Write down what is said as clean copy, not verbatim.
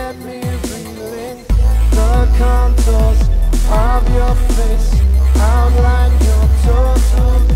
let me relive the contours of your face, outline your total.